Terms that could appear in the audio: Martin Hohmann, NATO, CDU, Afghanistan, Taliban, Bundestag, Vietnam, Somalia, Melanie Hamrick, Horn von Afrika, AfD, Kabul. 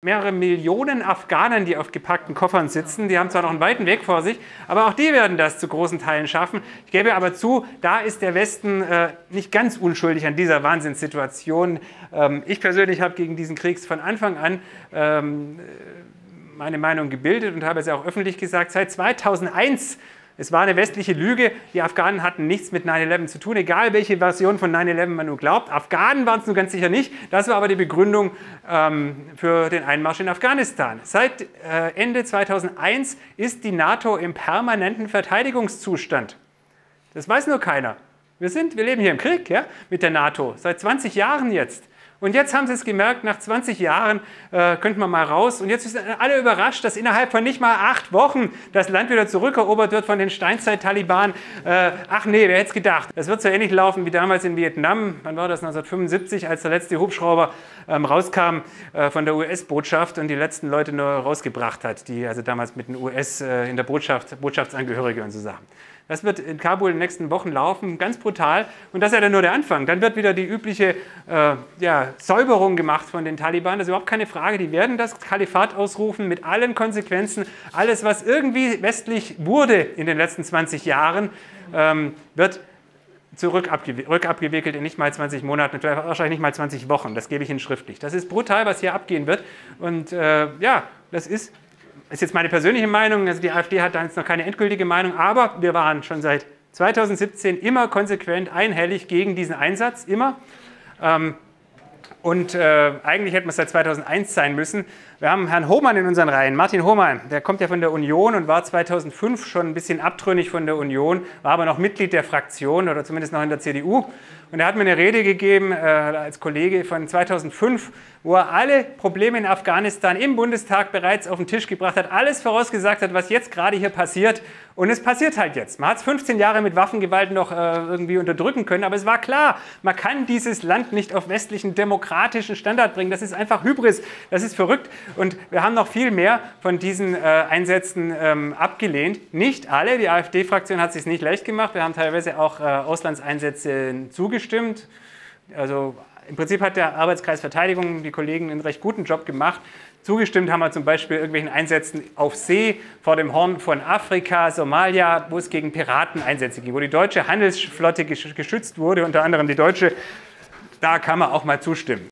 Mehrere Millionen Afghanen, die auf gepackten Koffern sitzen, die haben zwar noch einen weiten Weg vor sich, aber auch die werden das zu großen Teilen schaffen. Ich gebe aber zu, da ist der Westen nicht ganz unschuldig an dieser Wahnsinnssituation. Ich persönlich habe gegen diesen Krieg von Anfang an meine Meinung gebildet und habe es ja auch öffentlich gesagt, seit 2001. Es war eine westliche Lüge, die Afghanen hatten nichts mit 9/11 zu tun, egal welche Version von 9/11 man nur glaubt. Afghanen waren es nun ganz sicher nicht, das war aber die Begründung für den Einmarsch in Afghanistan. Seit Ende 2001 ist die NATO im permanenten Verteidigungszustand. Das weiß nur keiner. Wir leben hier im Krieg, ja, mit der NATO, seit 20 Jahren jetzt. Und jetzt haben sie es gemerkt, nach 20 Jahren könnte man mal raus. Und jetzt sind alle überrascht, dass innerhalb von nicht mal 8 Wochen das Land wieder zurückerobert wird von den Steinzeit-Taliban. Ach nee, wer hätte es gedacht? Das wird so ähnlich laufen wie damals in Vietnam. Wann war das? 1975, als der letzte Hubschrauber rauskam von der US-Botschaft und die letzten Leute nur rausgebracht hat, die also damals mit den US in der Botschaft, Botschaftsangehörige und so Sachen. Das wird in Kabul in den nächsten Wochen laufen, ganz brutal. Und das ist ja dann nur der Anfang. Dann wird wieder die übliche Säuberung gemacht von den Taliban. Das ist überhaupt keine Frage. Die werden das Kalifat ausrufen mit allen Konsequenzen. Alles, was irgendwie westlich wurde in den letzten 20 Jahren, wird rückabgewickelt in nicht mal 20 Monaten, wahrscheinlich nicht mal 20 Wochen. Das gebe ich Ihnen schriftlich. Das ist brutal, was hier abgehen wird. Und ja, das ist jetzt meine persönliche Meinung, also die AfD hat da jetzt noch keine endgültige Meinung, aber wir waren schon seit 2017 immer konsequent, einhellig gegen diesen Einsatz, immer. Eigentlich hätten wir es seit 2001 sein müssen. Wir haben Herrn Hohmann in unseren Reihen, Martin Hohmann, der kommt ja von der Union und war 2005 schon ein bisschen abtrünnig von der Union, war aber noch Mitglied der Fraktion oder zumindest noch in der CDU. Und er hat mir eine Rede gegeben als Kollege von 2005, wo er alle Probleme in Afghanistan im Bundestag bereits auf den Tisch gebracht hat, alles vorausgesagt hat, was jetzt gerade hier passiert. Und es passiert halt jetzt. Man hat es 15 Jahre mit Waffengewalt noch irgendwie unterdrücken können, aber es war klar, man kann dieses Land nicht auf westlichen demokratischen Standard bringen. Das ist einfach Hybris, das ist verrückt. Und wir haben noch viel mehr von diesen Einsätzen abgelehnt. Nicht alle, die AfD-Fraktion hat es sich nicht leicht gemacht. Wir haben teilweise auch Auslandseinsätze zugestimmt. Also im Prinzip hat der Arbeitskreis Verteidigung, die Kollegen, einen recht guten Job gemacht. Zugestimmt haben wir zum Beispiel irgendwelchen Einsätzen auf See, vor dem Horn von Afrika, Somalia, wo es gegen Piraten Einsätze ging, wo die deutsche Handelsflotte geschützt wurde, unter anderem die deutsche. Da kann man auch mal zustimmen.